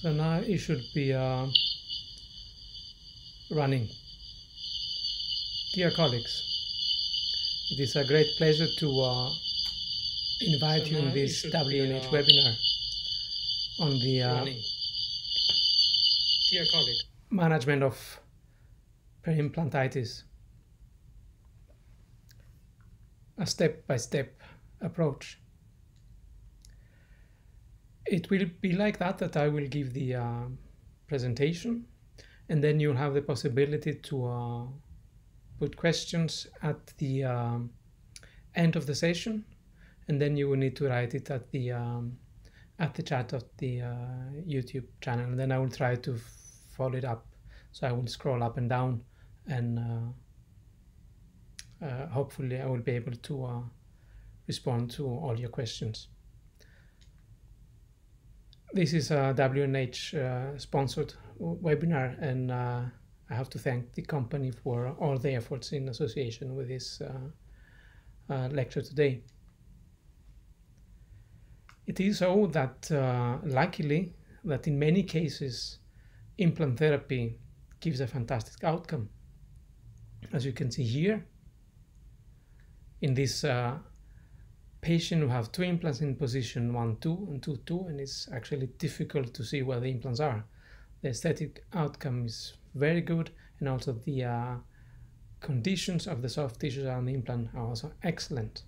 So now it should be running. Dear colleagues, it is a great pleasure to invite you in this W&H webinar on the dear colleagues, management of peri-implantitis, a step-by-step approach. It will be like that I will give the presentation, and then you'll have the possibility to put questions at the end of the session, and then you will need to write it at the chat of the YouTube channel, and then I will try to follow it up. So I will scroll up and down, and hopefully I will be able to respond to all your questions. This is a W&H sponsored webinar, and I have to thank the company for all the efforts in association with this lecture today. It is so that luckily that in many cases implant therapy gives a fantastic outcome. As you can see here, in this patient who have two implants in position 1-2 and 2-2, and it's actually difficult to see where the implants are. The aesthetic outcome is very good, and also the conditions of the soft tissues around the implant are also excellent.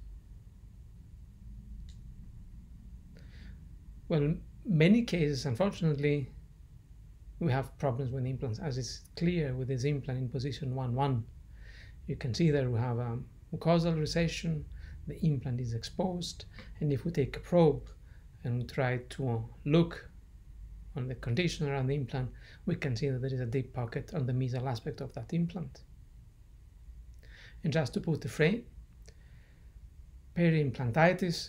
Well, in many cases, unfortunately, we have problems with implants, as is clear with this implant in position 1-1. You can see that we have a mucosal recession, the implant is exposed, and if we take a probe and try to look on the condition around the implant, we can see that there is a deep pocket on the mesial aspect of that implant. And just to put the frame, peri-implantitis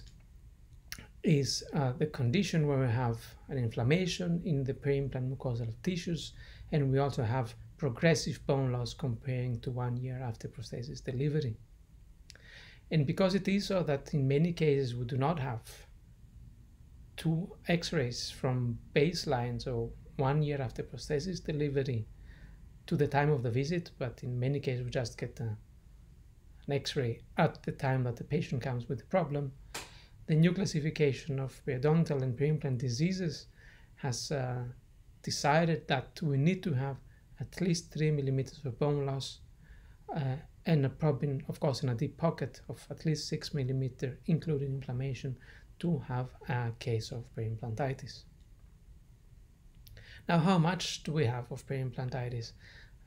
is the condition where we have an inflammation in the peri-implant mucosal tissues, and we also have progressive bone loss comparing to 1 year after prosthesis delivery. And because it is so that in many cases we do not have two x-rays from baseline, so 1 year after prosthesis delivery to the time of the visit, but in many cases we just get an x-ray at the time that the patient comes with the problem, the new classification of periodontal and peri-implant diseases has decided that we need to have at least 3 millimeters of bone loss and a probe, of course, in a deep pocket of at least 6 millimeters, including inflammation, to have a case of peri-implantitis. Now, how much do we have of peri-implantitis?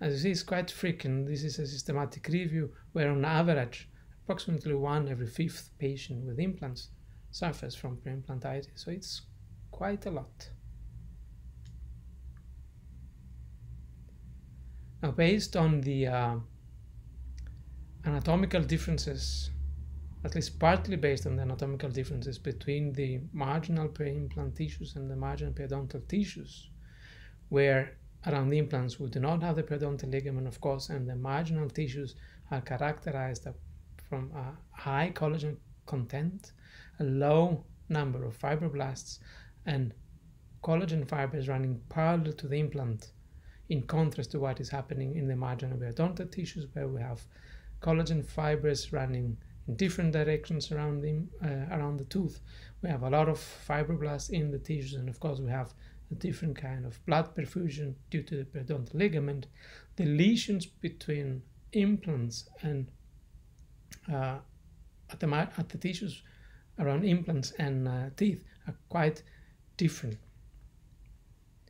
As you see, it's quite frequent. This is a systematic review where, on average, approximately 1 every 5 patient with implants suffers from peri-implantitis. So it's quite a lot. Now, based on the anatomical differences, at least partly based on the anatomical differences between the marginal peri-implant tissues and the marginal periodontal tissues, where around the implants we do not have the periodontal ligament, of course, and the marginal tissues are characterized from a high collagen content, a low number of fibroblasts, and collagen fibers running parallel to the implant, in contrast to what is happening in the marginal periodontal tissues, where we have collagen fibers running in different directions around the tooth. We have a lot of fibroblasts in the tissues, and of course we have a different kind of blood perfusion due to the periodontal ligament. The lesions between implants and at the tissues around implants and teeth are quite different.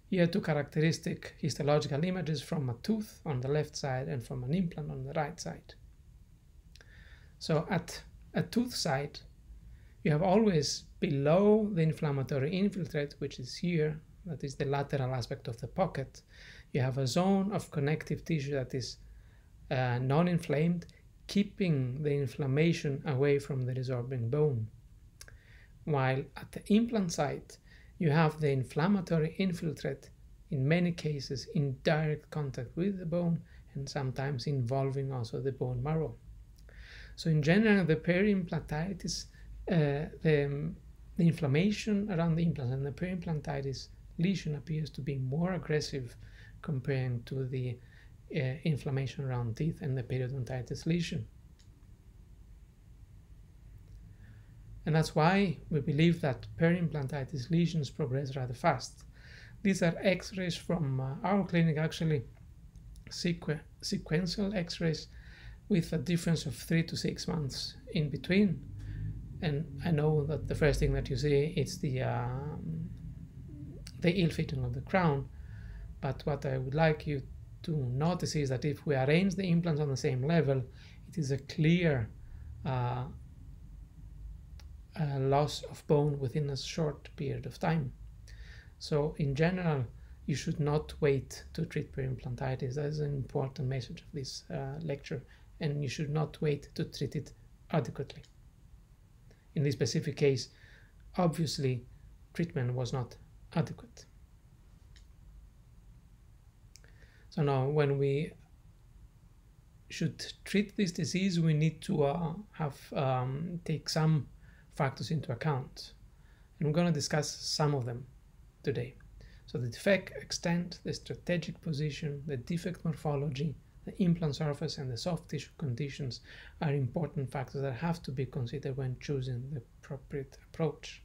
Here, two characteristic histological images from a tooth on the left side and from an implant on the right side. So at a tooth side, you have always below the inflammatory infiltrate, which is here, that is the lateral aspect of the pocket, you have a zone of connective tissue that is non-inflamed, keeping the inflammation away from the resorbing bone. While at the implant side, you have the inflammatory infiltrate, in many cases in direct contact with the bone, and sometimes involving also the bone marrow. So in general, the peri-implantitis, the inflammation around the implant and the peri-implantitis lesion appears to be more aggressive comparing to the inflammation around teeth and the periodontitis lesion. And that's why we believe that peri-implantitis lesions progress rather fast. These are x-rays from our clinic, actually sequential x-rays with a difference of 3 to 6 months in between. And I know that the first thing that you see is the ill-fitting of the crown, but what I would like you to notice is that if we arrange the implants on the same level, it is a clear loss of bone within a short period of time. So in general, you should not wait to treat peri-implantitis. That is an important message of this lecture, and you should not wait to treat it adequately. In this specific case, obviously, treatment was not adequate. So now, when we should treat this disease, we need to take some factors into account, and we're going to discuss some of them today. So the defect extent, the strategic position, the defect morphology, the implant surface, and the soft tissue conditions are important factors that have to be considered when choosing the appropriate approach,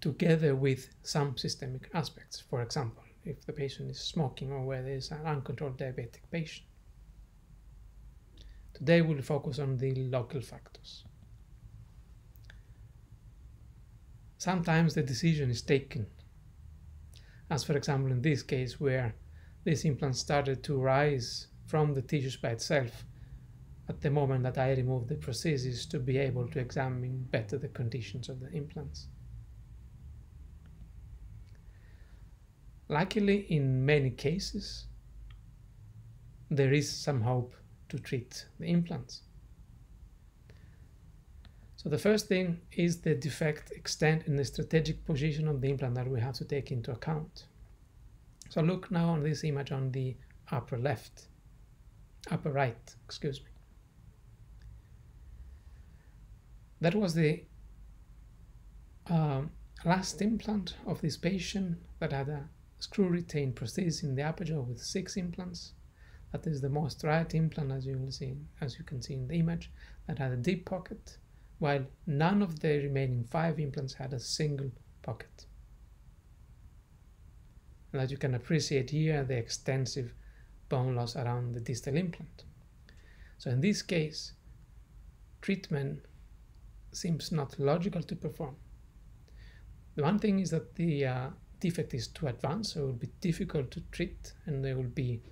together with some systemic aspects. For example, if the patient is smoking or whether it's an uncontrolled diabetic patient. Today we'll focus on the local factors. Sometimes the decision is taken, as for example in this case where this implant started to rise from the tissues by itself at the moment that I removed the prosthesis to be able to examine better the conditions of the implants. Luckily, in many cases, there is some hope to treat the implants. So the first thing is the defect extent and the strategic position of the implant that we have to take into account. So look now on this image on the upper right, excuse me. That was the last implant of this patient that had a screw-retained prosthesis in the aperture with 6 implants. That is the most right implant, as you can see in the image, that had a deep pocket, while none of the remaining 5 implants had a single pocket. And as you can appreciate here, the extensive bone loss around the distal implant. So in this case, treatment seems not logical to perform. The one thing is that the defect is too advanced, so it will be difficult to treat, and there will be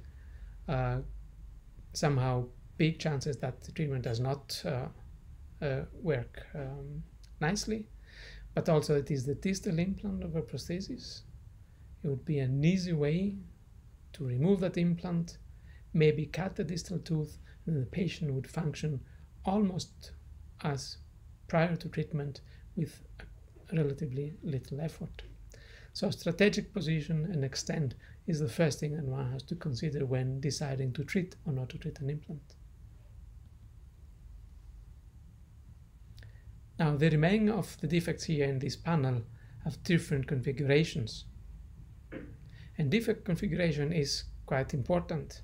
somehow big chances that the treatment does not work nicely, but also it is the distal implant of a prosthesis. It would be an easy way to remove that implant, maybe cut the distal tooth, and the patient would function almost as prior to treatment with relatively little effort. So strategic position and extent is the first thing that one has to consider when deciding to treat or not to treat an implant. Now, the remaining of the defects here in this panel have different configurations. And defect configuration is quite important.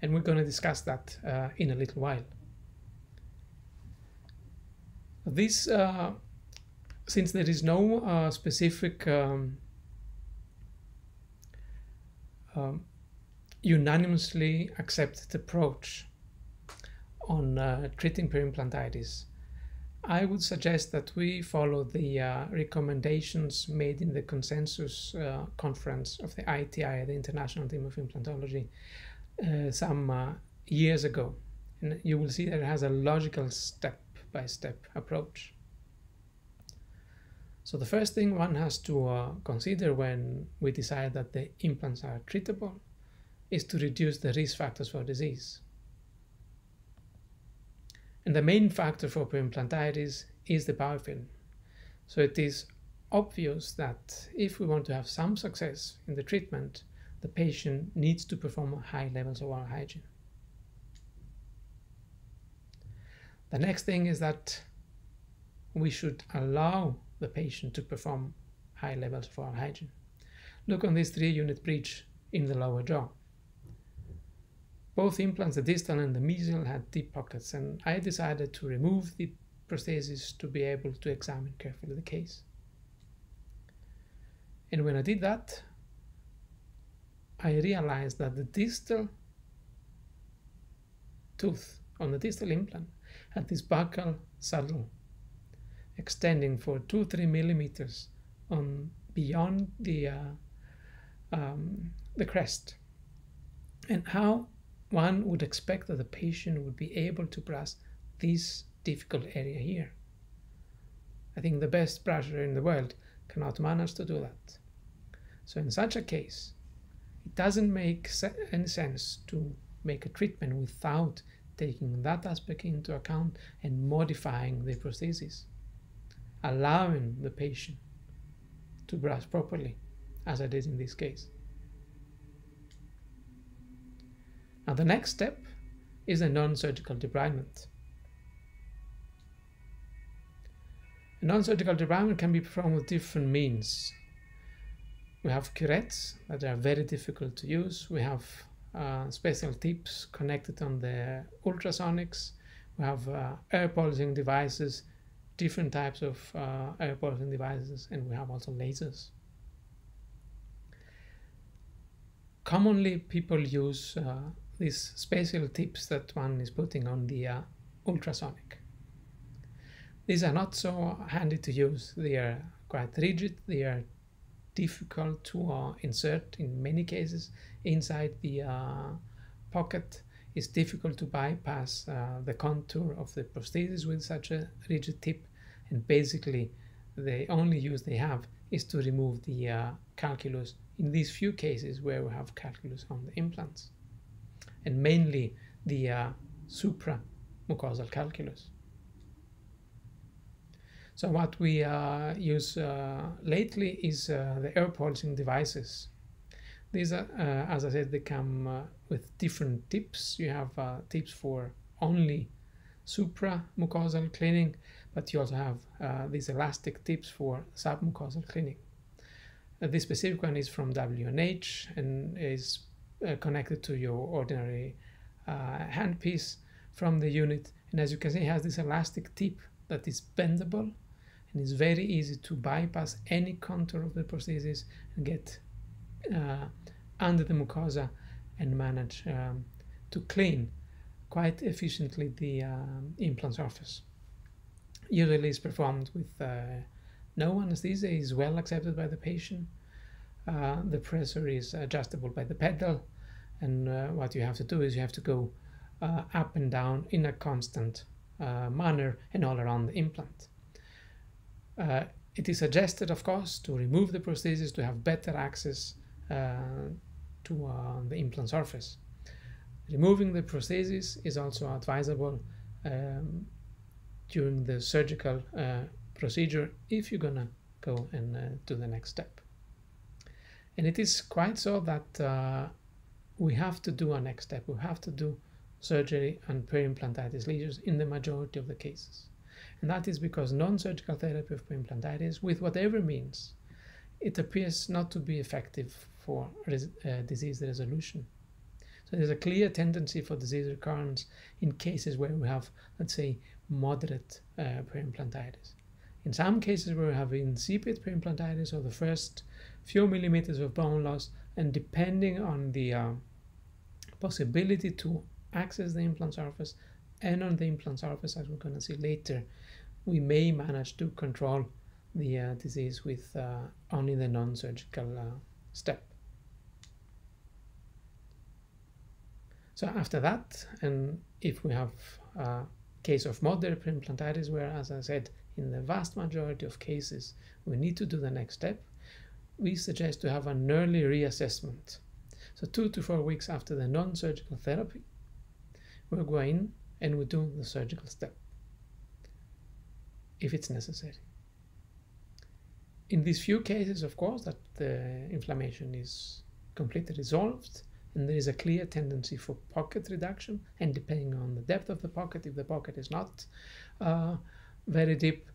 And we're going to discuss that in a little while. This, since there is no specific unanimously accepted approach on treating peri-implantitis, I would suggest that we follow the recommendations made in the consensus conference of the ITI, the International Team of Implantology, some years ago. And you will see that it has a logical step-by-step approach. So the first thing one has to consider when we decide that the implants are treatable is to reduce the risk factors for disease. And the main factor for peri-implantitis is the biofilm. So it is obvious that if we want to have some success in the treatment, the patient needs to perform high levels of oral hygiene. The next thing is that we should allow the patient to perform high levels of oral hygiene. Look on this 3-unit breach in the lower jaw. Both implants, the distal and the mesial, had deep pockets, and I decided to remove the prosthesis to be able to examine carefully the case. And when I did that, I realized that the distal tooth on the distal implant had this buccal saddle extending for 2-3 millimeters on beyond the crest, and how one would expect that the patient would be able to brush this difficult area here. I think the best brusher in the world cannot manage to do that. So in such a case, it doesn't make any sense to make a treatment without taking that aspect into account and modifying the prosthesis, allowing the patient to brush properly, as I did in this case. Now the next step is a non-surgical debridement. A non-surgical debridement can be performed with different means. We have curettes that are very difficult to use. We have special tips connected on the ultrasonics. We have air pulsing devices, different types of air pulsing devices, and we have also lasers. Commonly, people use these special tips that one is putting on the ultrasonic. These are not so handy to use. They are quite rigid. They are difficult to insert in many cases inside the pocket. It's difficult to bypass the contour of the prosthesis with such a rigid tip, and basically the only use they have is to remove the calculus in these few cases where we have calculus on the implants, and mainly the supramucosal calculus. So what we use lately is the air pulsing devices. These are, as I said, they come with different tips. You have tips for only supramucosal cleaning, but you also have these elastic tips for submucosal cleaning. This specific one is from W&H and is connected to your ordinary handpiece from the unit. And as you can see, it has this elastic tip that is bendable and is very easy to bypass any contour of the prosthesis and get under the mucosa and manage to clean quite efficiently the implant surface. Usually is performed with no anesthesia, is well accepted by the patient. The pressure is adjustable by the pedal, and what you have to do is you have to go up and down in a constant manner and all around the implant. It is suggested, of course, to remove the prosthesis to have better access to the implant surface. Removing the prosthesis is also advisable during the surgical procedure if you're gonna go and do the next step. And it is quite so that we have to do our next step. We have to do surgery on peri-implantitis lesions in the majority of the cases. And that is because non-surgical therapy of peri-implantitis, with whatever means, it appears not to be effective for disease resolution. So there's a clear tendency for disease recurrence in cases where we have, let's say, moderate peri-implantitis. In some cases where we have incipient peri-implantitis, or the first few millimeters of bone loss, and depending on the possibility to access the implant surface and on the implant surface, as we're going to see later, we may manage to control the disease with only the non-surgical step. So after that, and if we have a case of moderate peri-implantitis, where, as I said, in the vast majority of cases we need to do the next step, we suggest to have an early reassessment. So 2 to 4 weeks after the non-surgical therapy, we'll go in and we do the surgical step if it's necessary. In these few cases, of course, that the inflammation is completely resolved and there is a clear tendency for pocket reduction, and depending on the depth of the pocket, if the pocket is not very deep,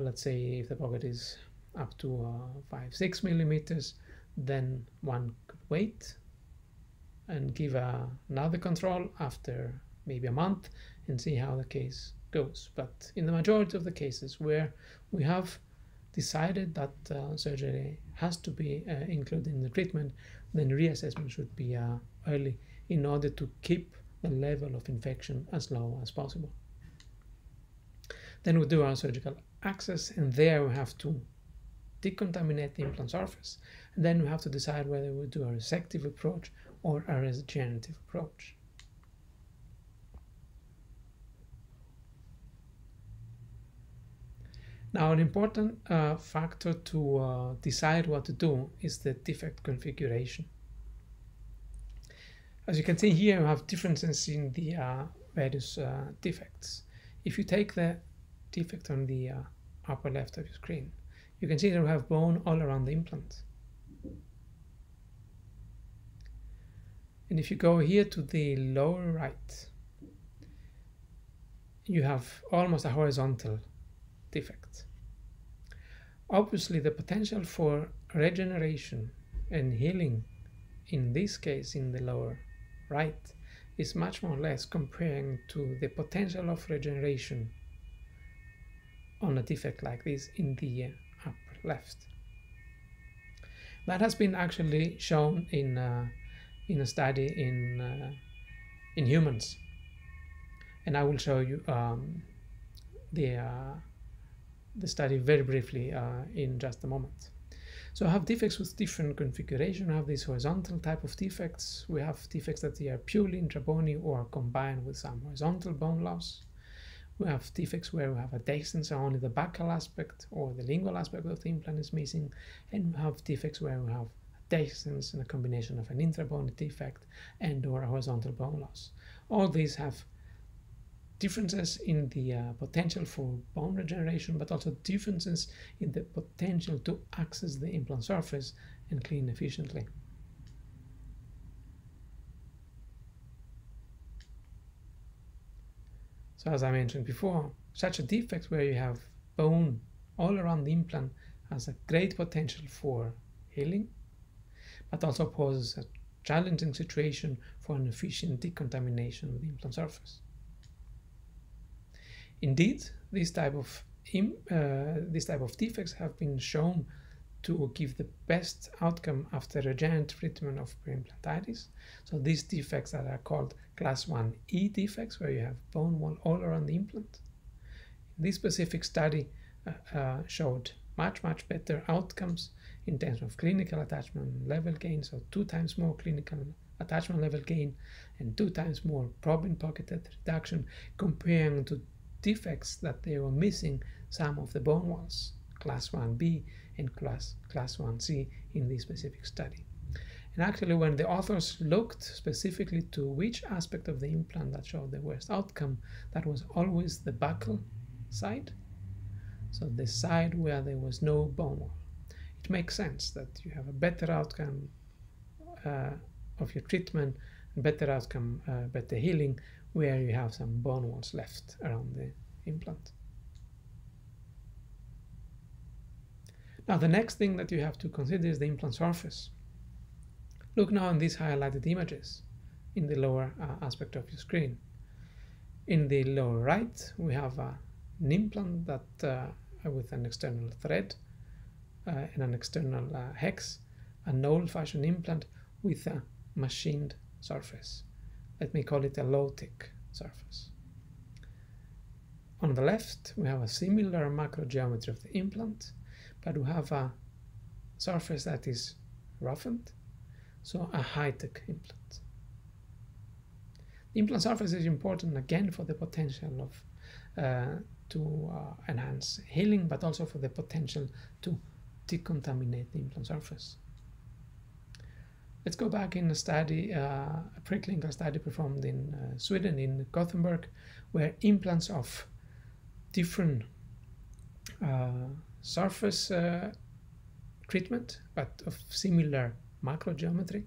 let's say if the pocket is up to 5-6 millimeters, then one could wait and give another control after maybe a month and see how the case goes. But in the majority of the cases where we have decided that surgery has to be included in the treatment, then reassessment should be early in order to keep the level of infection as low as possible. Then we do our surgical access, and there we have to decontaminate the implant surface, and then we have to decide whether we do a resective approach or a regenerative approach. Now, an important factor to decide what to do is the defect configuration. As you can see here, we have differences in the various defects. If you take the defect on the upper left of your screen, you can see that we have bone all around the implant. And if you go here to the lower right, you have almost a horizontal defect. Obviously, the potential for regeneration and healing in this case, in the lower right, is much more or less comparing to the potential of regeneration on a defect like this in the upper left. That has been actually shown in a study in humans, and I will show you the study very briefly in just a moment. So I have defects with different configuration. I have these horizontal type of defects. We have defects that they are purely intrabony or combined with some horizontal bone loss. We have defects where we have adjacents, so only the buccal aspect or the lingual aspect of the implant is missing, and we have defects where we have adjacents and a combination of an intrabony defect and or a horizontal bone loss. All these have differences in the potential for bone regeneration, but also differences in the potential to access the implant surface and clean efficiently. So as I mentioned before, such a defect where you have bone all around the implant has a great potential for healing, but also poses a challenging situation for an efficient decontamination of the implant surface. Indeed, this type of defects have been shown to give the best outcome after regenerative treatment of peri-implantitis. So these defects that are called class 1E defects, where you have bone wall all around the implant. This specific study showed much better outcomes in terms of clinical attachment level gain, so 2 times more clinical attachment level gain and 2 times more probe pocket depth reduction, comparing to defects that they were missing some of the bone walls, class 1B and class 1C in this specific study. And actually, when the authors looked specifically to which aspect of the implant that showed the worst outcome, that was always the buccal side, so the side where there was no bone wall. It makes sense that you have a better outcome of your treatment, better outcome, better healing, where you have some bone walls left around the implant. Now, the next thing that you have to consider is the implant surface. Look now on these highlighted images in the lower aspect of your screen. In the lower right, we have an implant that with an external thread and an external hex, an old-fashioned implant with a machined surface. Let me call it a low-tick surface. On the left, we have a similar macro geometry of the implant, but we have a surface that is roughened, so a high-tech implant. The implant surface is important again for the potential of to enhance healing, but also for the potential to decontaminate the implant surface. Let's go back in a study, a preclinical study performed in Sweden, in Gothenburg, where implants of different surface treatment, but of similar macro geometry,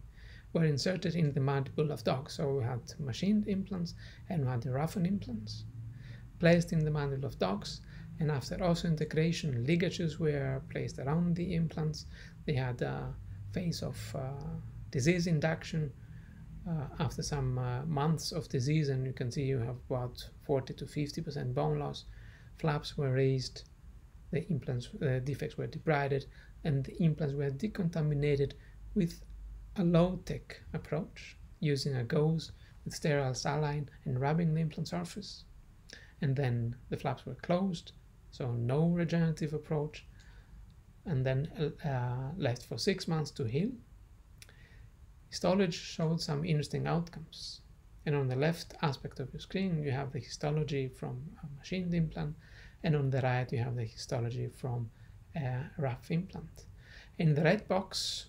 were inserted in the mandible of dogs. So we had machined implants and we had roughened implants placed in the mandible of dogs, And after also integration, ligatures were placed around the implants. They had a phase of disease induction after some months of disease, and you can see you have about 40% to 50% bone loss. Flaps were raised, the implants defects were debrided, and the implants were decontaminated with a low-tech approach, using a gauze with sterile saline and rubbing the implant surface. And then the flaps were closed, so no regenerative approach, and then left for 6 months to heal. Histology showed some interesting outcomes. And on the left aspect of your screen, you have the histology from a machined implant, and on the right, you have the histology from a rough implant. In the red box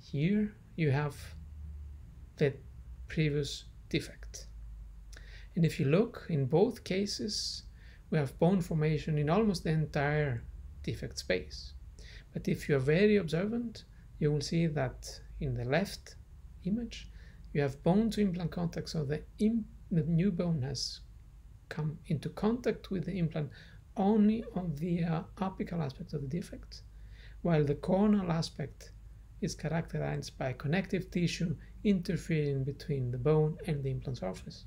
here, you have the previous defect. And if you look, in both cases, we have bone formation in almost the entire defect space. But if you're very observant, you will see that in the left image, you have bone to implant contact, so the new bone has come into contact with the implant only on the apical aspect of the defect, while the corneal aspect is characterized by connective tissue interfering between the bone and the implant surface.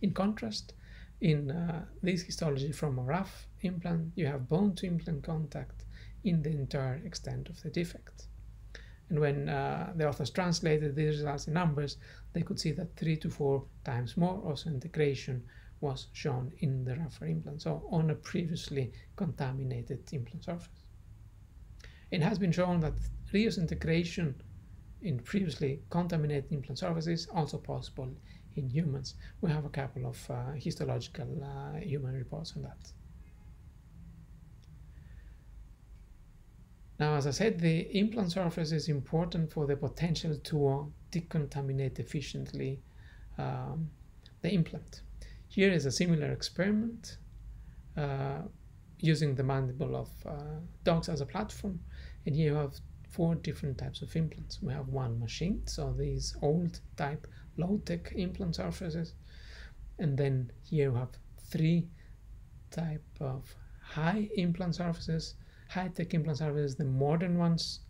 In contrast, in this histology from a rough implant, you have bone to implant contact in the entire extent of the defect. And when the authors translated these results in numbers, they could see that 3 to 4 times more also integration was shown in the rougher implant, so on a previously contaminated implant surface. It has been shown that reuse integration in previously contaminated implant surfaces is also possible in humans. We have a couple of histological human reports on that. Now, as I said, the implant surface is important for the potential to decontaminate efficiently the implant. Here is a similar experiment using the mandible of dogs as a platform, and here you have 4 different types of implants. We have one machined, so these old type low-tech implant surfaces, and then here we have 3 type of high implant surfaces, high-tech implant surfaces, the modern ones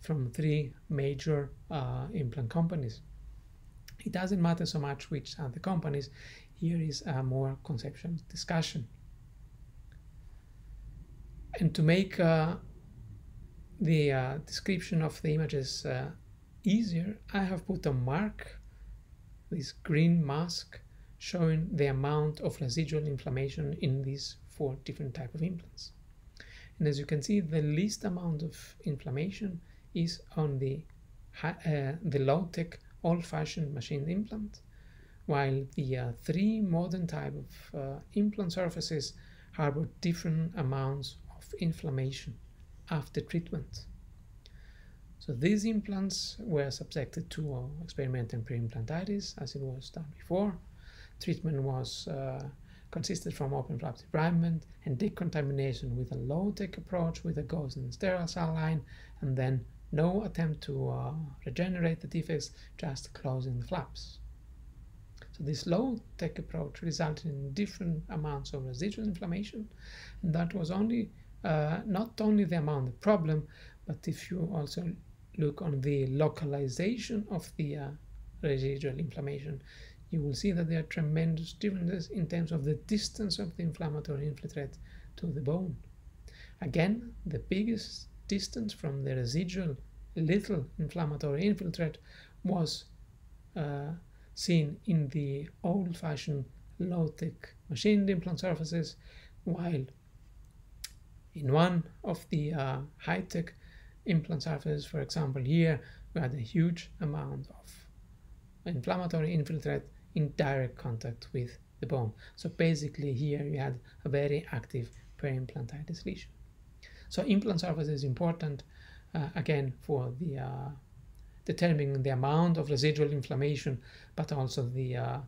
from 3 major implant companies. It doesn't matter so much which are the companies. Here is a more conceptual discussion. And to make the description of the images easier, I have put a mark, this green mask, showing the amount of residual inflammation in these 4 different types of implants. And as you can see, the least amount of inflammation is on the low-tech, old-fashioned machined implant, while the 3 modern type of implant surfaces harbor different amounts of inflammation after treatment. So these implants were subjected to experimental peri-implantitis, as it was done before. Treatment was consisted from open flap debridement and decontamination with a low-tech approach with a gauze and sterile saline, and then no attempt to regenerate the defects, just closing the flaps. So this low-tech approach resulted in different amounts of residual inflammation, and that was only not only the amount of the problem, but if you also look on the localization of the residual inflammation, you will see that there are tremendous differences in terms of the distance of the inflammatory infiltrate to the bone. Again, the biggest distance from the residual little inflammatory infiltrate was seen in the old-fashioned low-tech machined implant surfaces, while in one of the high-tech implant surfaces, for example here, we had a huge amount of inflammatory infiltrate in direct contact with the bone. So basically here you had a very active peri-implantitis lesion. So implant surface is important again for the determining the amount of residual inflammation, but also the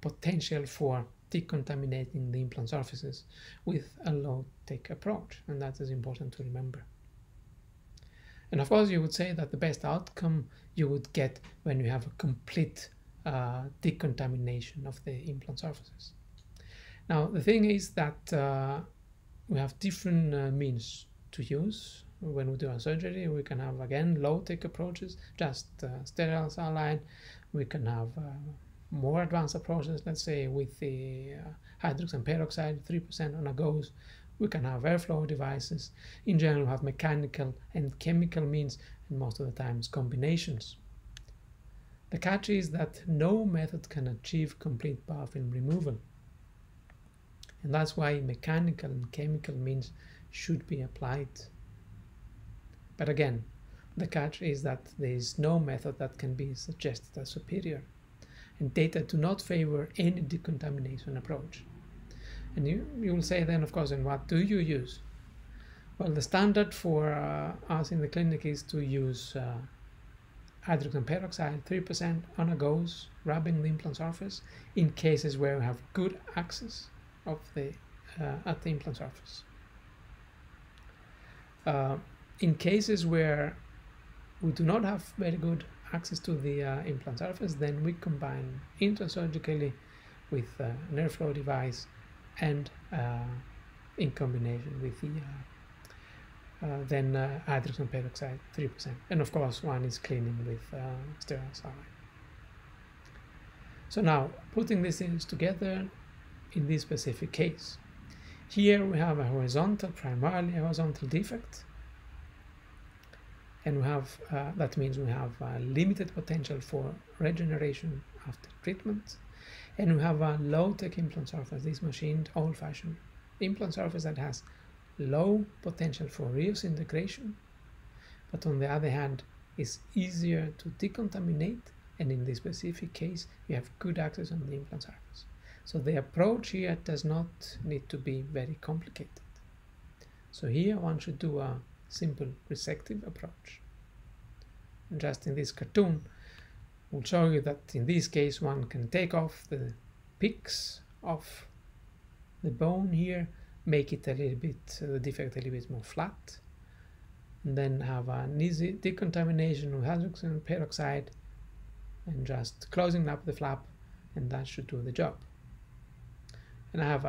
potential for decontaminating the implant surfaces with a low-tech approach, and that is important to remember. And of course, you would say that the best outcome you would get when you have a complete decontamination of the implant surfaces. Now, the thing is that we have different means to use when we do a surgery. We can have, again, low-tech approaches, just sterile cell line. We can have more advanced approaches, let's say, with the hydrogen peroxide, 3% on a gauze. We can have airflow devices. In general, we have mechanical and chemical means, and most of the times combinations. The catch is that no method can achieve complete biofilm removal. And that's why mechanical and chemical means should be applied. But again, the catch is that there is no method that can be suggested as superior. And data do not favor any decontamination approach. And you will say then, of course, and what do you use? Well, the standard for us in the clinic is to use hydrogen peroxide, 3% on a gauze, rubbing the implant surface in cases where we have good access of the at the implant surface. In cases where we do not have very good access to the implant surface, then we combine intrasurgically with an airflow device and in combination with the hydrogen peroxide, 3%. And of course, one is cleaning with sterile saline. So now, putting these things together in this specific case, here we have a horizontal, primarily horizontal defect, and we have that means we have a limited potential for regeneration after treatment, and we have a low-tech implant surface, this machined old-fashioned implant surface that has low potential for reintegration, but on the other hand is easier to decontaminate, and in this specific case you have good access on the implant surface. So the approach here does not need to be very complicated. So here one should do a simple resective approach. And just in this cartoon, we'll show you that in this case one can take off the peaks of the bone here, make it a little bit, the defect a little bit more flat, and then have an easy decontamination with hydrogen peroxide and just closing up the flap, and that should do the job. And I have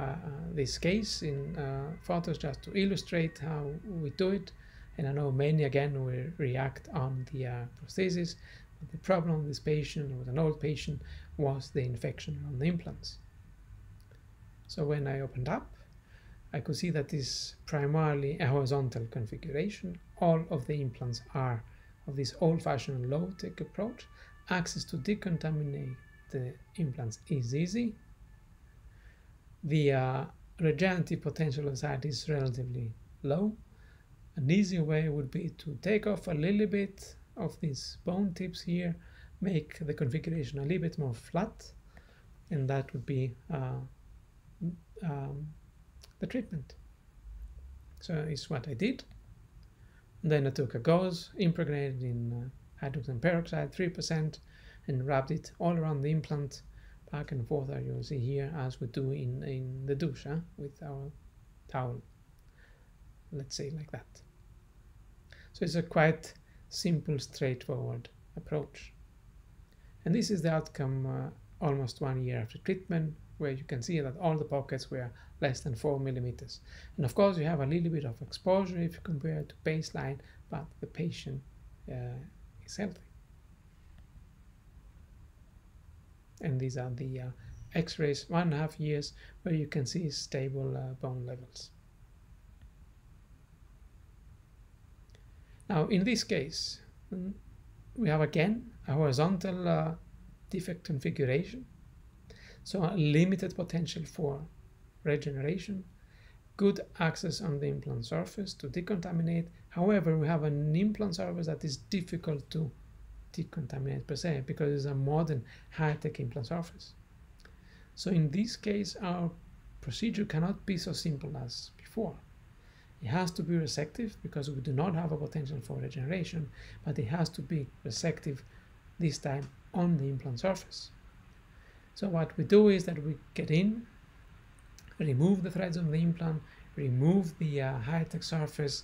this case in photos just to illustrate how we do it. And I know many, again, will react on the prosthesis, but the problem of this patient, with an old patient, was the infection on the implants. So when I opened up, I could see that this is primarily a horizontal configuration. All of the implants are of this old-fashioned low-tech approach. Access to decontaminate the implants is easy. The regenerative potential of the site is relatively low. An easier way would be to take off a little bit of these bone tips here, make the configuration a little bit more flat, and that would be the treatment. So it's what I did. And then I took a gauze, impregnated in hydrogen peroxide, 3%, and rubbed it all around the implant, back and forth, as you'll see here, as we do in the douche, huh? With our towel, let's say, like that. So it's a quite simple, straightforward approach. And this is the outcome almost 1 year after treatment, where you can see that all the pockets were less than 4 millimeters. And of course, you have a little bit of exposure if you compare it to baseline, but the patient is healthy. And these are the x-rays 1.5 years, where you can see stable bone levels. Now in this case, we have again a horizontal defect configuration, so a limited potential for regeneration, good access on the implant surface to decontaminate. However, we have an implant surface that is difficult to decontaminate per se, because it's a modern high-tech implant surface. So in this case, our procedure cannot be so simple as before. It has to be resective, because we do not have a potential for regeneration, but it has to be resective this time on the implant surface. So what we do is that we get in, remove the threads of the implant, remove the high-tech surface,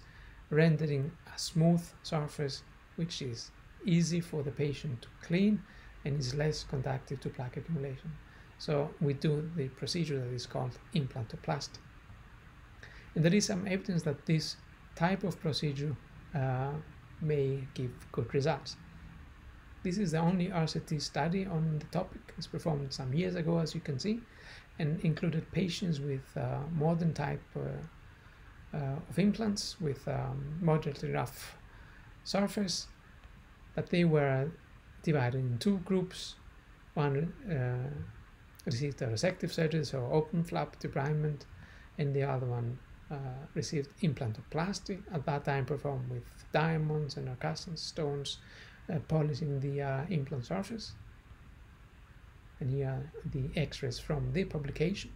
rendering a smooth surface, which is easy for the patient to clean and is less conductive to plaque accumulation. So we do the procedure that is called implantoplasty. And there is some evidence that this type of procedure may give good results. This is the only RCT study on the topic. It's performed some years ago, as you can see, and included patients with modern type of implants with moderately rough surface, but they were divided in two groups. One received a resective surgery, so open flap debridement, and the other one received implantoplasty, at that time performed with diamonds and Augustan stones, polishing the implant surface. And here are the x-rays from the publication.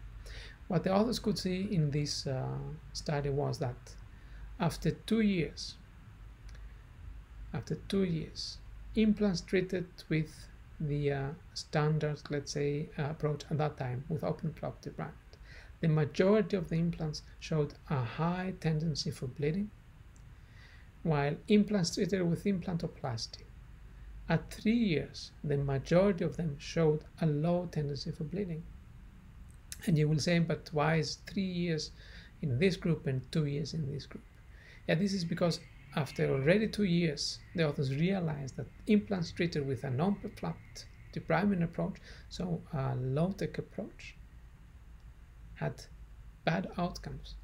What the authors could see in this study was that after 2 years, implants treated with the standard, let's say, approach at that time with open flap debridement, the majority of the implants showed a high tendency for bleeding, while implants treated with implantoplasty, at 3 years, the majority of them showed a low tendency for bleeding. And you will say, but why is 3 years in this group and 2 years in this group? Yeah, this is because after already 2 years, the authors realized that implants treated with an open flap debridement approach, so a low-tech approach, had bad outcomes,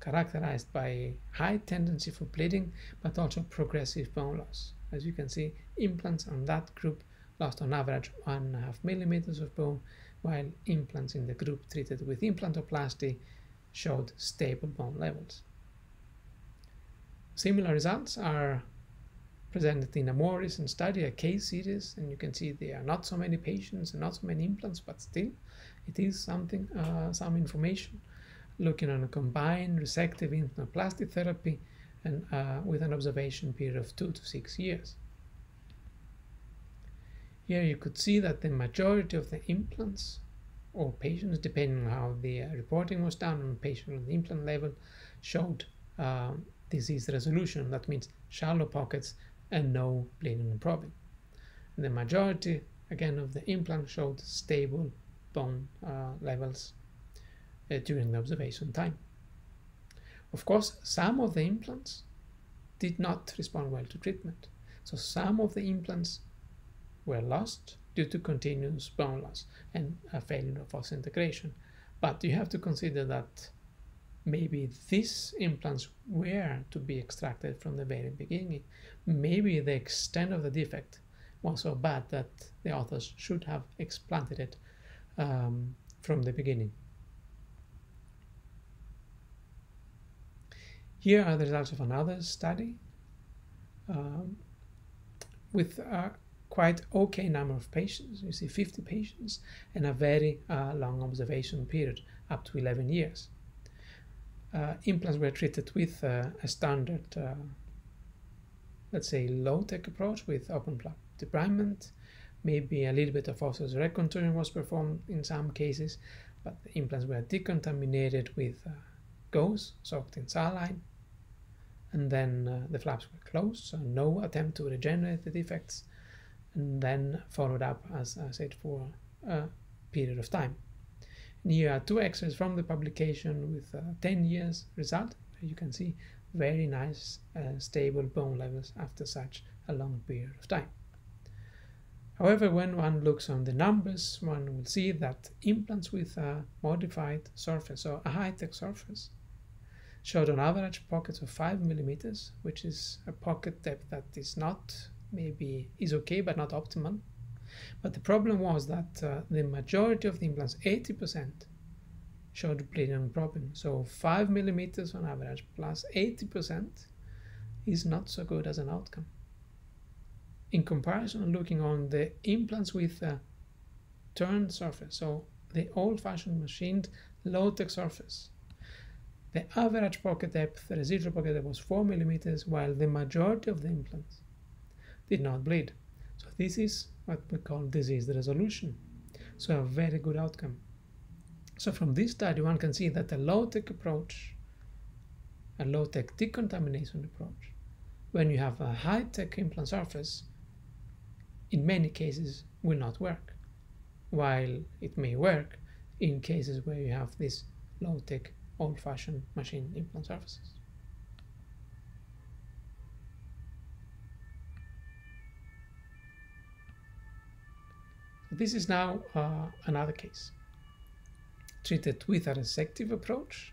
characterized by high tendency for bleeding, but also progressive bone loss. As you can see, implants on that group lost on average 1.5 millimeters of bone, while implants in the group treated with implantoplasty showed stable bone levels. Similar results are presented in a more recent study, a case series, and you can see there are not so many patients and not so many implants, but still it is something, some information, looking on a combined resective implantoplasty therapy and with an observation period of 2 to 6 years. Here you could see that the majority of the implants or patients, depending on how the reporting was done on patient on the implant level, showed disease resolution, that means shallow pockets and no bleeding and probing. And the majority, again, of the implants showed stable bone levels during the observation time. Of course, some of the implants did not respond well to treatment, so some of the implants were lost due to continuous bone loss and a failure of osseointegration. But you have to consider that maybe these implants were to be extracted from the very beginning. Maybe the extent of the defect was so bad that the authors should have explanted it from the beginning. Here are the results of another study with a quite okay number of patients. You see 50 patients and a very long observation period, up to 11 years. Implants were treated with a standard, let's say, low-tech approach with open flap debridement. Maybe a little bit of osseous recontouring was performed in some cases, but the implants were decontaminated with gauze soaked in saline, and then the flaps were closed, so no attempt to regenerate the defects, and then followed up, as I said, for a period of time. And here are two x-rays from the publication with 10 years result. You can see very nice stable bone levels after such a long period of time. However, when one looks on the numbers, one will see that implants with a modified surface, or a high-tech surface, showed on average pockets of 5 millimeters, which is a pocket depth that is not, maybe is okay, but not optimal. But the problem was that the majority of the implants, 80%, showed bleeding and probing. So 5 millimeters on average plus 80% is not so good as an outcome. In comparison, looking on the implants with a turned surface, so the old-fashioned machined low-tech surface, the average pocket depth, the residual pocket depth, was 4 millimeters, while the majority of the implants did not bleed. So this is what we call disease resolution. So a very good outcome. So from this study, one can see that a low-tech approach, a low-tech decontamination approach, when you have a high-tech implant surface, in many cases will not work. while it may work in cases where you have these low-tech, old-fashioned machine implant surfaces. This is now another case, treated with a resective approach,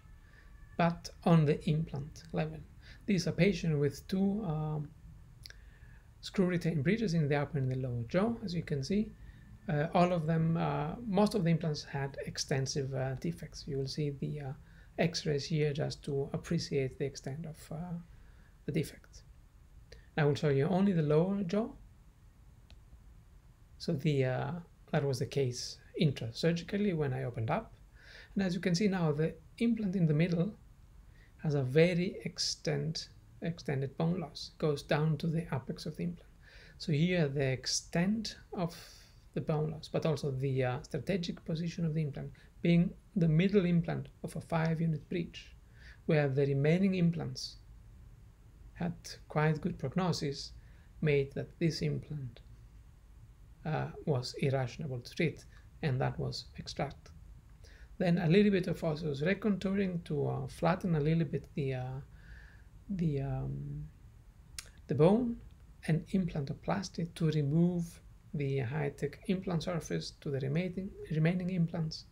but on the implant level. This is a patient with two screw retained bridges in the upper and the lower jaw, as you can see. All of them, most of the implants had extensive defects. You will see the x-rays here just to appreciate the extent of the defect. I will show you only the lower jaw. So that was the case intra-surgically when I opened up. And as you can see now, the implant in the middle has a very extended bone loss. It goes down to the apex of the implant. So here the extent of the bone loss, but also the strategic position of the implant, being the middle implant of a 5-unit bridge, where the remaining implants had quite good prognosis, made that this implant was irrational to treat, and that was extracted. Then a little bit of osseous recontouring to flatten a little bit the bone, and implantoplasty to remove the high-tech implant surface to the remaining implants,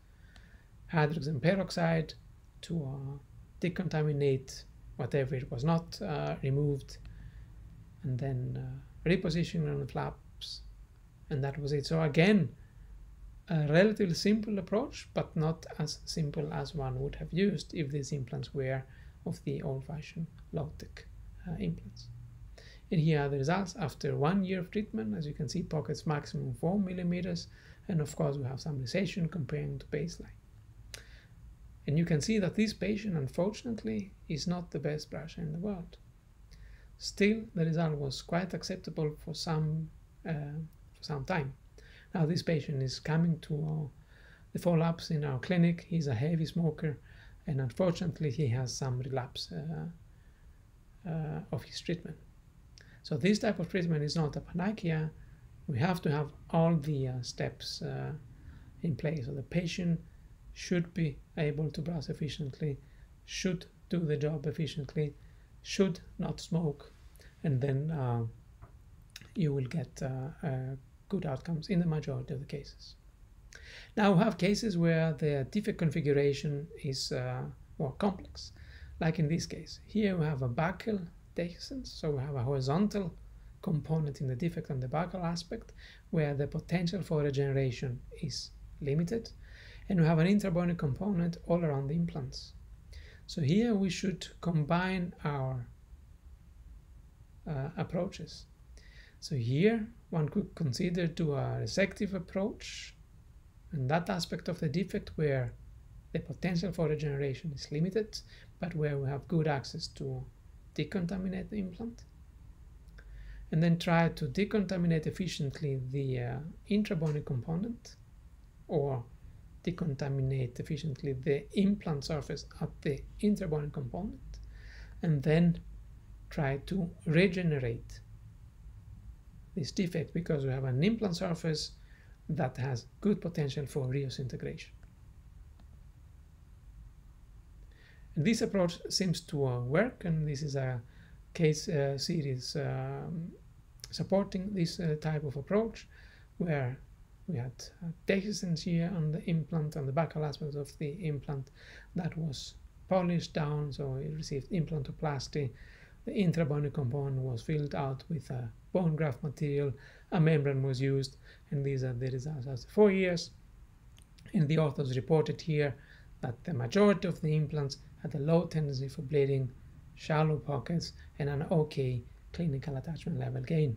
hydrogen peroxide to decontaminate whatever it was not removed, and then repositioning on the flaps, and that was it. So again, a relatively simple approach, but not as simple as one would have used if these implants were of the old-fashioned low-tech implants. And here are the results after 1 year of treatment. As you can see, pockets maximum 4 millimeters, and of course we have some recession comparing to baseline. And you can see that this patient, unfortunately, is not the best brusher in the world. Still, the result was quite acceptable for some time. Now this patient is coming to the follow-ups in our clinic. He's a heavy smoker, and unfortunately he has some relapse of his treatment. So this type of treatment is not a panacea. We have to have all the steps in place. So the patient should be able to brush efficiently, should do the job efficiently, should not smoke, and then you will get good outcomes in the majority of the cases. Now we have cases where the defect configuration is more complex, like in this case. Here we have a buccal dehiscence, so we have a horizontal component in the defect on the buccal aspect, where the potential for regeneration is limited, and we have an intrabony component all around the implants. So here we should combine our approaches. So here one could consider to a resective approach, and that aspect of the defect where the potential for regeneration is limited, but where we have good access to decontaminate the implant, and then try to decontaminate efficiently the intrabony component, or decontaminate efficiently the implant surface at the intrabony component, and then try to regenerate this defect, because we have an implant surface that has good potential for reintegration. And this approach seems to work, and this is a case series supporting this type of approach, where we had dehiscence here on the implant, on the buccal aspect of the implant, that was polished down, so it received implantoplasty. The intrabony component was filled out with a bone graft material, a membrane was used, and these are the results after 4 years. And the authors reported here that the majority of the implants had a low tendency for bleeding, shallow pockets, and an okay clinical attachment level gain.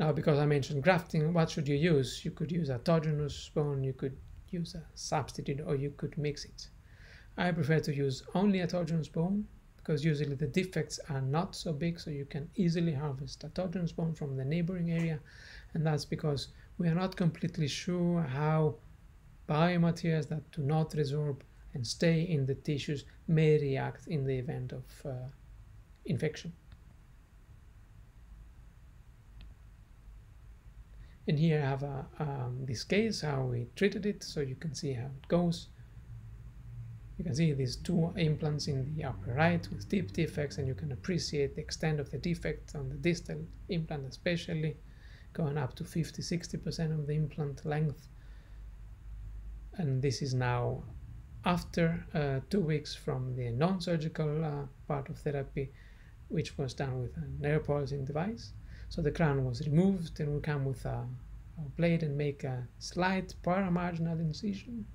Now, because I mentioned grafting, what should you use? You could use autogenous bone, you could use a substitute, or you could mix it. I prefer to use only autogenous bone, because usually the defects are not so big, so you can easily harvest autogenous bone from the neighboring area, and that's because we are not completely sure how biomaterials that do not resorb and stay in the tissues may react in the event of infection. And here I have this case, how we treated it, so you can see how it goes. You can see these two implants in the upper right with deep defects, and you can appreciate the extent of the defect on the distal implant, especially going up to 50–60% of the implant length. And this is now after 2 weeks from the non-surgical part of therapy, which was done with an air pulsing device. So the crown was removed, and we come with a blade and make a slight paramarginal incision.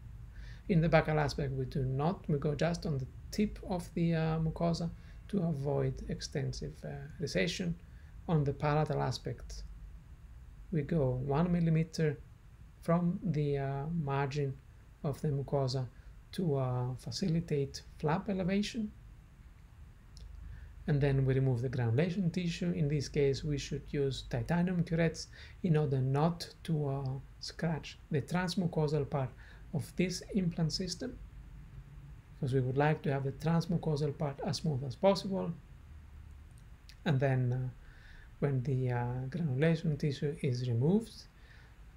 In the buccal aspect, we do not. We go just on the tip of the mucosa to avoid extensive recession. On the palatal aspect, we go 1 millimeter from the margin of the mucosa to facilitate flap elevation. And then we remove the granulation tissue. In this case, we should use titanium curettes in order not to scratch the transmucosal part of this implant system, because we would like to have the transmucosal part as smooth as possible. And then when the granulation tissue is removed,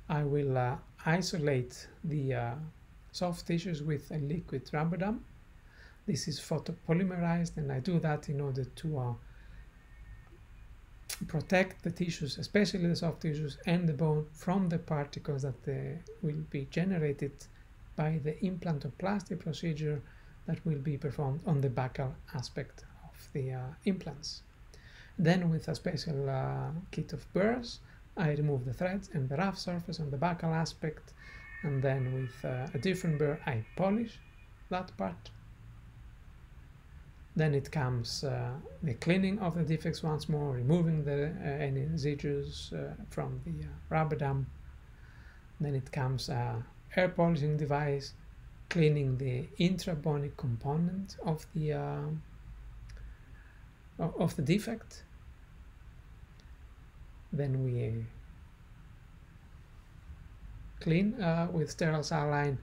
I will isolate the soft tissues with a liquid rubber dam. This is photopolymerized, and I do that in order to protect the tissues, especially the soft tissues and the bone, from the particles that will be generated by the implantoplasty procedure that will be performed on the buccal aspect of the implants. Then with a special kit of burrs, I remove the threads and the rough surface on the buccal aspect, and then with a different burr I polish that part. Then it comes the cleaning of the defects once more, removing the, any residues from the rubber dam. Then it comes air polishing device, cleaning the intrabonic component of the defect. Then we clean with sterile saline.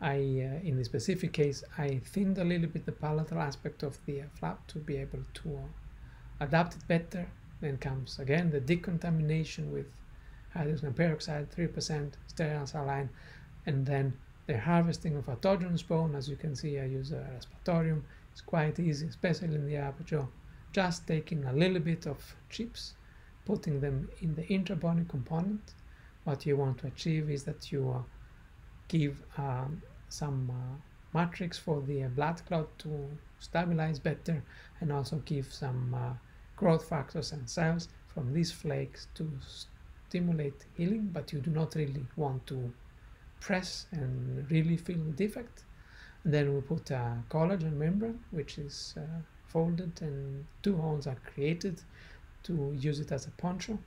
In this specific case, I thinned a little bit the palatal aspect of the flap to be able to adapt it better. Then comes again the decontamination with hydrogen peroxide, 3% sterile saline, and then the harvesting of autogenous bone. As you can see, I use a raspatorium. It's quite easy, especially in the upper jaw, just taking a little bit of chips, putting them in the intrabony component. What you want to achieve is that you give some matrix for the blood clot to stabilize better, and also give some growth factors and cells from these flakes to stimulate healing, but you do not really want to press and really feel the defect. And then we put a collagen membrane, which is folded, and two holes are created to use it as a poncho.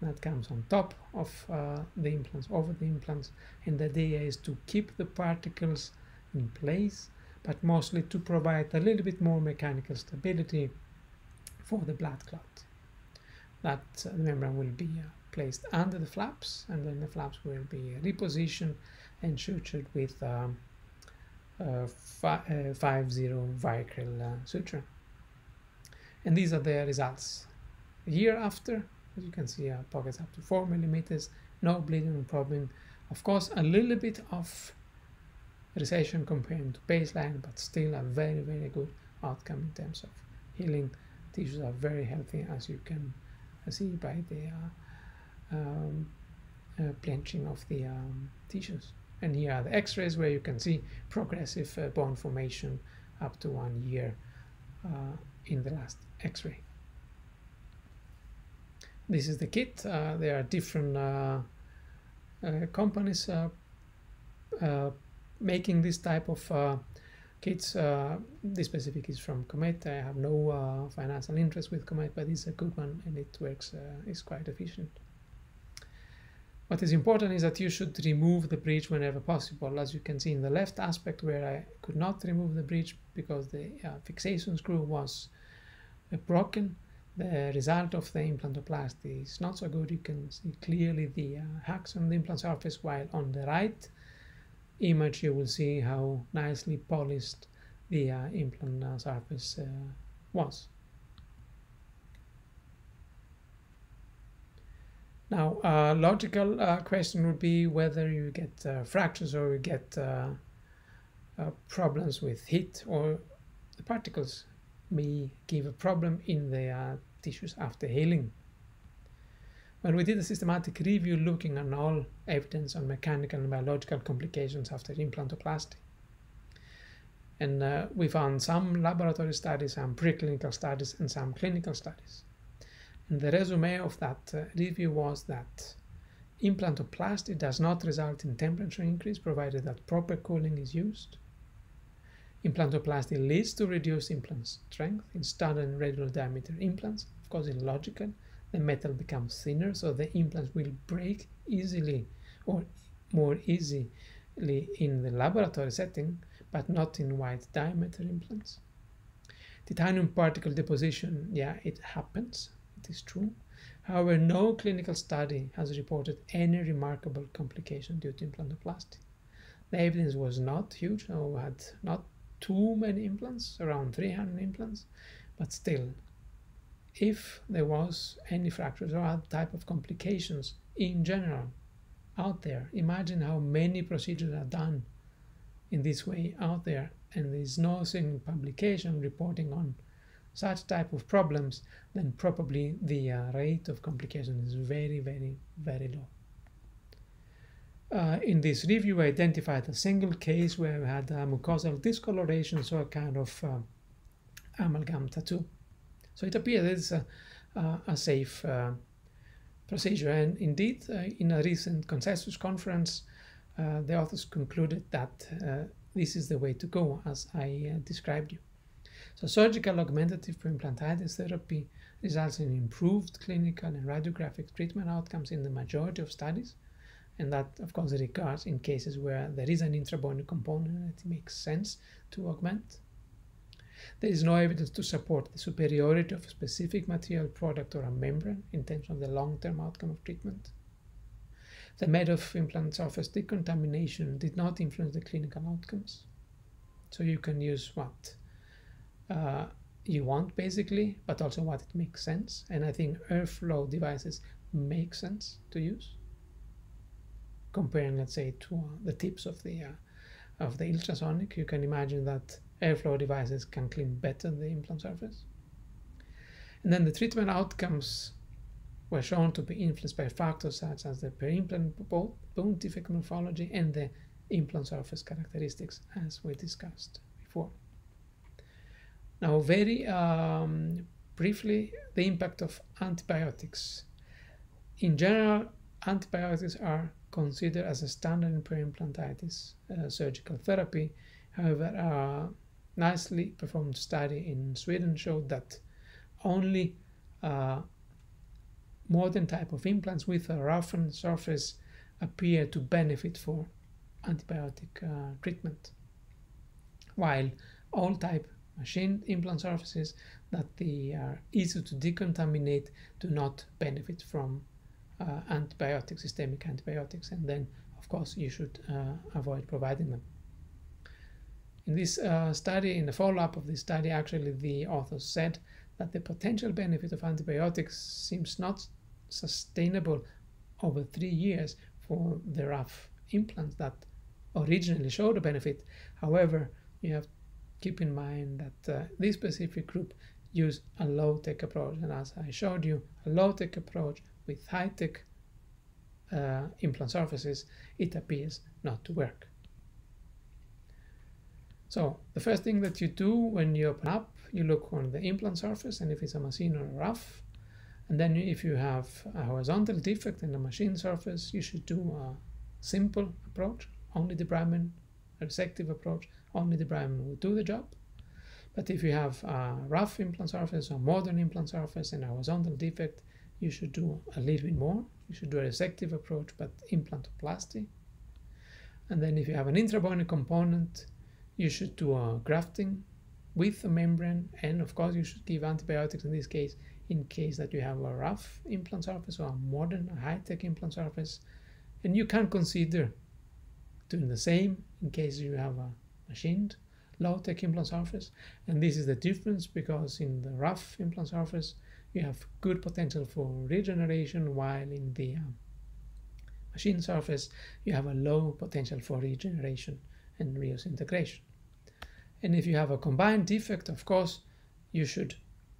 That comes on top of the implants, over the implants, and the idea is to keep the particles in place, but mostly to provide a little bit more mechanical stability for the blood clot. That membrane will be placed under the flaps, and then the flaps will be repositioned and sutured with 5-0 vicryl suture. And these are the results. A year after, as you can see, pockets up to 4 millimeters, no bleeding and probing. Of course, a little bit of recession compared to baseline, but still a very, very good outcome in terms of healing. Tissues are very healthy, as you can see by the blanching of the tissues. And here are the x-rays where you can see progressive bone formation up to 1 year in the last x-ray. This is the kit. There are different companies making this type of kits. This specific is from Comet. I have no financial interest with Comet, but it's a good one, and it works, is quite efficient. What is important is that you should remove the bridge whenever possible. As you can see in the left aspect, where I could not remove the bridge because the fixation screw was broken, the result of the implantoplasty is not so good. You can see clearly the hacks on the implant surface, while on the right image you will see how nicely polished the implant surface was. Now, a logical question would be whether you get fractures or you get problems with heat, or the particles may give a problem in the tissues after healing. When we did a systematic review looking on all evidence on mechanical and biological complications after implantoplasty, and we found some laboratory studies, some preclinical studies, and some clinical studies. And the resume of that review was that implantoplasty does not result in temperature increase provided that proper cooling is used. Implantoplasty leads to reduced implant strength in standard and regular diameter implants. Of course, in logical, the metal becomes thinner, so the implants will break easily or more easily in the laboratory setting, but not in wide diameter implants. Titanium particle deposition, yeah, it happens, it is true. However, no clinical study has reported any remarkable complication due to implantoplasty. The evidence was not huge, so we had not too many implants, around 300 implants, but still, if there was any fractures or other type of complications in general out there, imagine how many procedures are done in this way out there, and there is no single publication reporting on such type of problems, then probably the rate of complication is very, very, very low. In this review, we identified a single case where we had mucosal discoloration, so a kind of amalgam tattoo. So it appears it's a safe procedure, and indeed, in a recent consensus conference, the authors concluded that this is the way to go, as I described you. So surgical augmentative peri-implantitis therapy results in improved clinical and radiographic treatment outcomes in the majority of studies, and that, of course, regards in cases where there is an intrabony component and it makes sense to augment. There is no evidence to support the superiority of a specific material product or a membrane in terms of the long-term outcome of treatment. The method of implant surface decontamination did not influence the clinical outcomes. So you can use what you want, basically, but also what it makes sense. And I think airflow devices make sense to use, comparing, let's say, to the tips of the ultrasonic. You can imagine that airflow devices can clean better the implant surface. And then the treatment outcomes were shown to be influenced by factors such as the peri-implant bone defect morphology and the implant surface characteristics, as we discussed before. Now, very briefly, the impact of antibiotics. In general, antibiotics are considered as a standard in peri-implantitis surgical therapy. However, a nicely performed study in Sweden showed that only modern type of implants with a roughened surface appear to benefit for antibiotic treatment, while all type machined implant surfaces that they are easy to decontaminate do not benefit from antibiotics, systemic antibiotics, and then, of course, you should avoid providing them. In this study, in the follow-up of this study, actually, the authors said that the potential benefit of antibiotics seems not sustainable over 3 years for the rough implants that originally showed a benefit. However, you have to keep in mind that this specific group used a low-tech approach, and as I showed you, a low-tech approach with high-tech implant surfaces, it appears not to work. So the first thing that you do when you open up, you look on the implant surface, and if it's a machine or a rough, and then if you have a horizontal defect in the machine surface, you should do a simple approach, only debridement, a resective approach, only debridement will do the job. But if you have a rough implant surface or modern implant surface and a horizontal defect, you should do a little bit more. You should do a resective approach, but implantoplasty. And then if you have an intrabony component, you should do a grafting with a membrane, and of course you should give antibiotics in this case, in case that you have a rough implant surface or a modern, high-tech implant surface. And you can consider doing the same in case you have a machined low-tech implant surface, and this is the difference because in the rough implant surface you have good potential for regeneration, while in the machine surface you have a low potential for regeneration and reuse integration. And if you have a combined defect, of course you should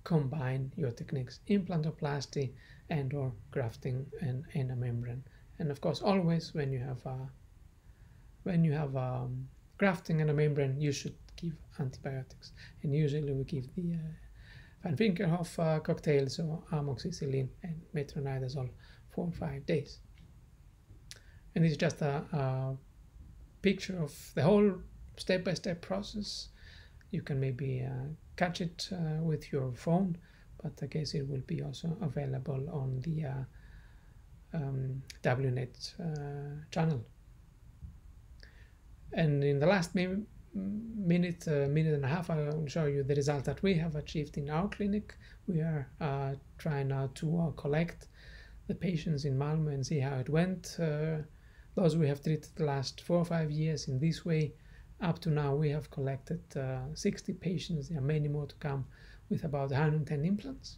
combine your techniques, implantoplasty and or grafting and a membrane. And of course always when you have grafting and a membrane, you should give antibiotics, and usually we give the Van Winkelhoff cocktail, so amoxicillin and metronidazole for 5 days. And this is just a picture of the whole step-by-step process. You can maybe catch it with your phone, but I guess it will be also available on the WNet channel. And in the last minute and a half, I will show you the result that we have achieved in our clinic. We are trying now to collect the patients in Malmö and see how it went. Those we have treated the last 4 or 5 years in this way. Up to now we have collected 60 patients. There are many more to come, with about 110 implants,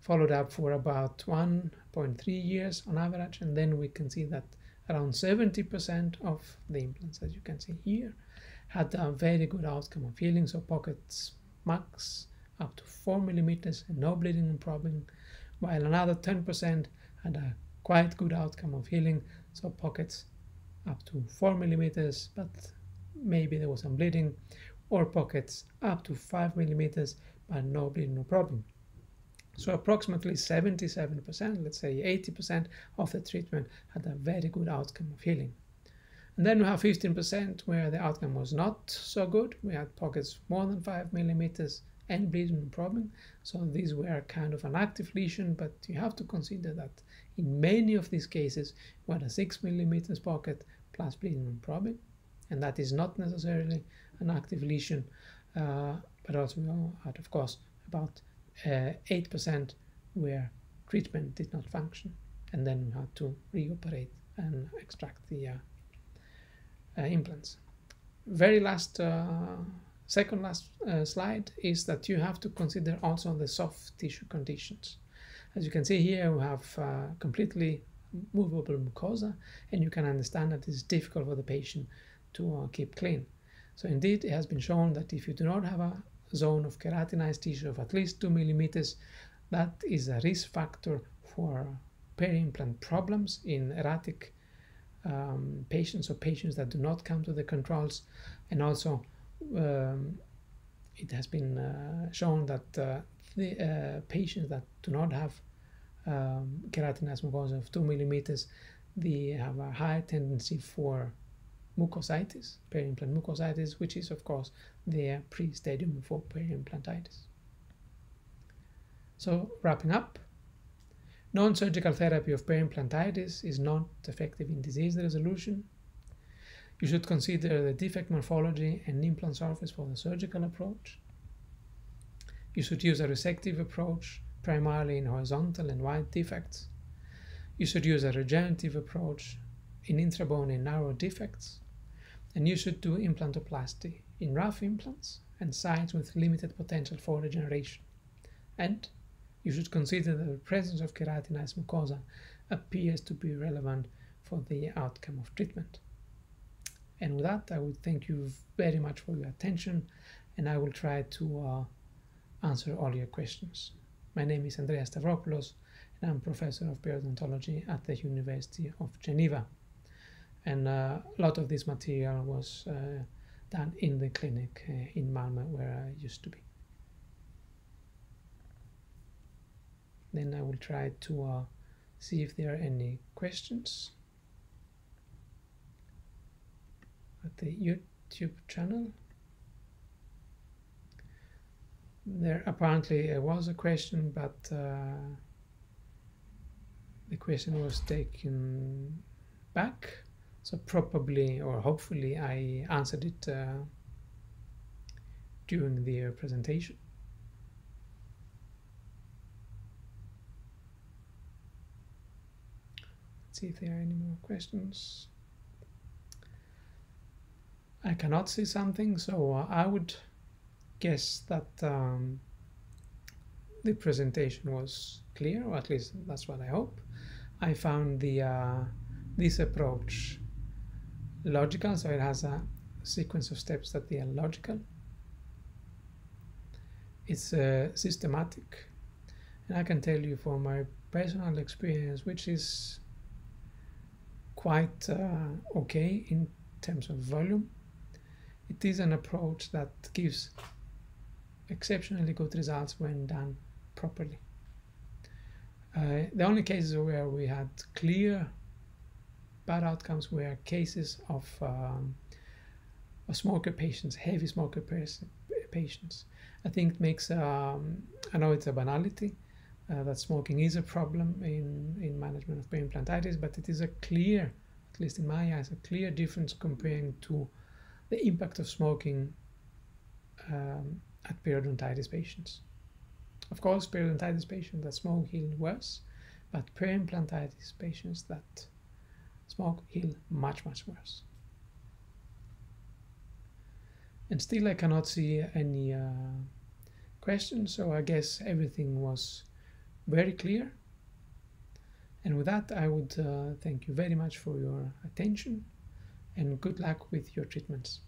followed up for about 1.3 years on average. And then we can see that around 70% of the implants, as you can see here, had a very good outcome of healing, so pockets max up to 4 millimeters and no bleeding and probing, while another 10% had a quite good outcome of healing, so pockets up to 4 millimeters, but maybe there was some bleeding, or pockets up to 5 millimeters, but no bleeding, no problem. So approximately 77%, let's say 80% of the treatment had a very good outcome of healing. And then we have 15% where the outcome was not so good. We had pockets more than 5 millimeters and bleeding problem. So these were kind of an active lesion, but you have to consider that in many of these cases we had a 6 millimeters pocket plus bleeding problem, and that is not necessarily an active lesion, but also we had, of course, about 8% where treatment did not function, and then we had to reoperate and extract the implants. Very last, second last slide is that you have to consider also the soft tissue conditions. As you can see here, we have completely movable mucosa, and you can understand that it's difficult for the patient to keep clean. So indeed, it has been shown that if you do not have a zone of keratinized tissue of at least 2 millimeters, that is a risk factor for peri-implant problems in erratic patients, or patients that do not come to the controls. And also it has been shown that the patients that do not have keratinized mucosa of 2 millimeters, they have a high tendency for mucositis, peri-implant mucositis, which is of course their pre-stadium for peri-implantitis. So wrapping up, non-surgical therapy of peri-implantitis is not effective in disease resolution. You should consider the defect morphology and implant surface for the surgical approach. You should use a resective approach primarily in horizontal and wide defects. You should use a regenerative approach in intrabone and narrow defects. And you should do implantoplasty in rough implants and sites with limited potential for regeneration. And you should consider that the presence of keratinized mucosa appears to be relevant for the outcome of treatment. And with that, I would thank you very much for your attention, and I will try to answer all your questions. My name is Andreas Stavropoulos, and I'm Professor of Periodontology at the University of Geneva. And a lot of this material was done in the clinic in Malmö, where I used to be. Then I will try to see if there are any questions at the YouTube channel. There apparently was a question, but the question was taken back. So probably, or hopefully, I answered it during the presentation. Let's see if there are any more questions. I cannot see something, so I would guess that the presentation was clear, or at least that's what I hope. I found the this approach logical, so it has a sequence of steps that they are logical. It's systematic, and I can tell you from my personal experience, which is quite okay in terms of volume, it is an approach that gives exceptionally good results when done properly. The only cases where we had clear bad outcomes were cases of smoker patients, heavy smoker patients. I think it makes, I know it's a banality that smoking is a problem in management of peri-implantitis, but it is a clear, at least in my eyes, a clear difference comparing to the impact of smoking at periodontitis patients. Of course, periodontitis patients that smoke heal worse, but peri-implantitis patients that smoke heal much, much worse. And still I cannot see any questions, so I guess everything was very clear. And with that, I would thank you very much for your attention, and good luck with your treatments.